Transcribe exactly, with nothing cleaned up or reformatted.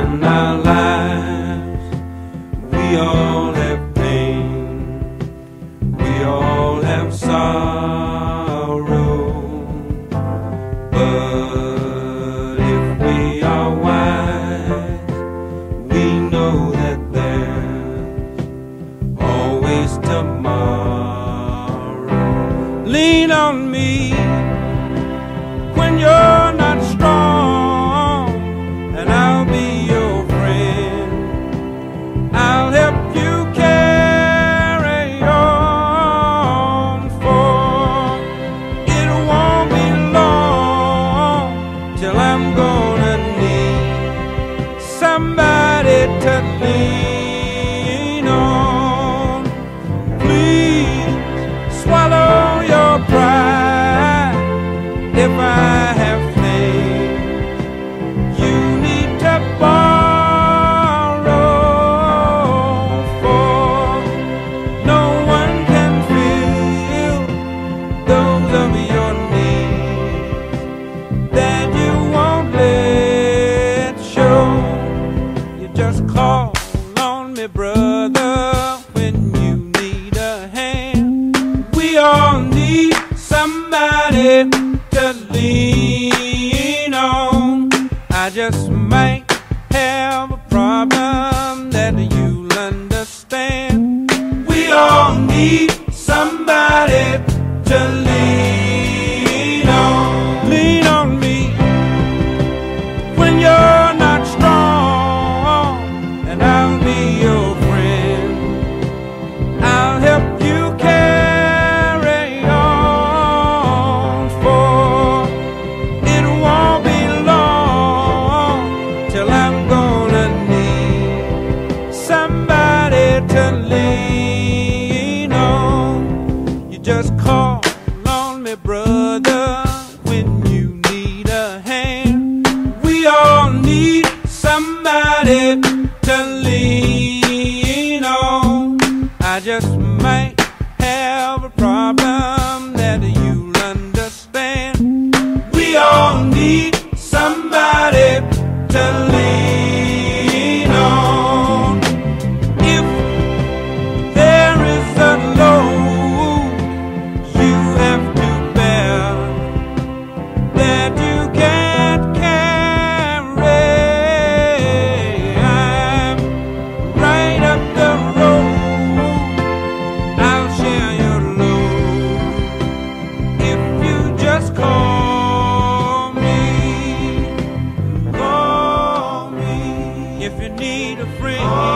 in our lives. We all have pain, we all have sorrow, but if we are wise, we know that there's always tomorrow. Lean on me when you're somebody to lean on. Please swallow your pride. If I have faith, you need to borrow, for no one can feel those of your needs that you won't let show. Just call on me, brother, when you need a hand. We all need somebody to lean on. I just might have a problem that you'll understand. We all need somebody to lean on. Lean on me when you're just call on me, brother, when you need a hand. We all need somebody to lean on. I just might have a problem that you'll understand. We all need somebody to lean on. If there is a load need a friend.